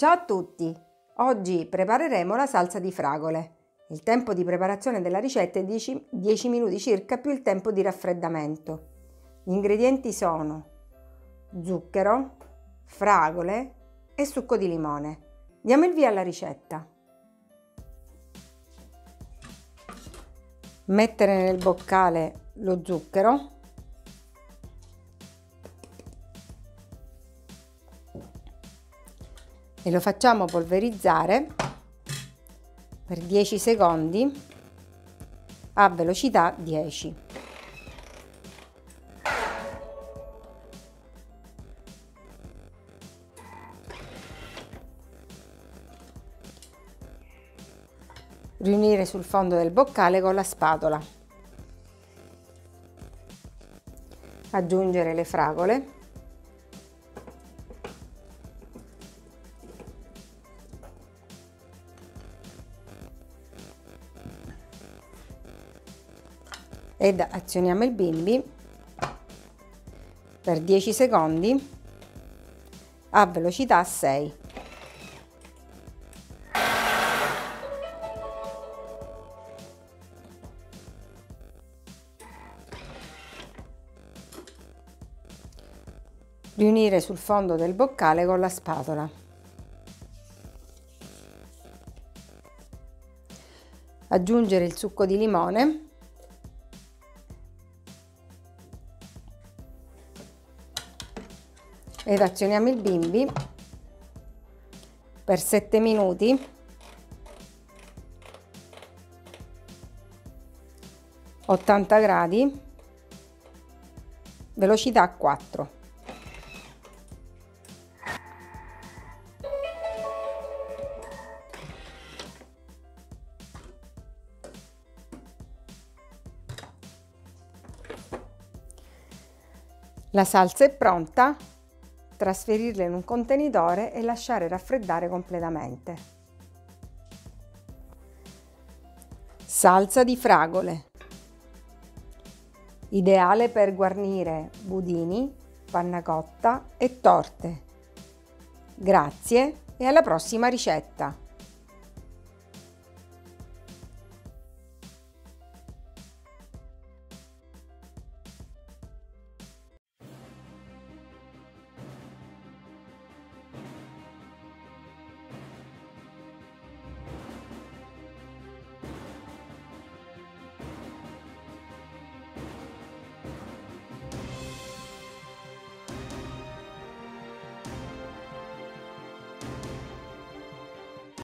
Ciao a tutti! Oggi prepareremo la salsa di fragole. Il tempo di preparazione della ricetta è 10 minuti circa più il tempo di raffreddamento. Gli ingredienti sono zucchero, fragole e succo di limone. Diamo il via alla ricetta. Mettere nel boccale lo zucchero, e lo facciamo polverizzare per 10 secondi a velocità 10. Riunire sul fondo del boccale con la spatola. Aggiungere le fragole. Ed azioniamo il bimby per 10 secondi a velocità 6. Riunire sul fondo del boccale con la spatola. Aggiungere il succo di limone. Ed azioniamo il bimby per 7 minuti a 80 gradi, velocità 4. La salsa è pronta. Trasferirla in un contenitore e lasciare raffreddare completamente. Salsa di fragole. Ideale per guarnire budini, panna cotta e torte. Grazie e alla prossima ricetta!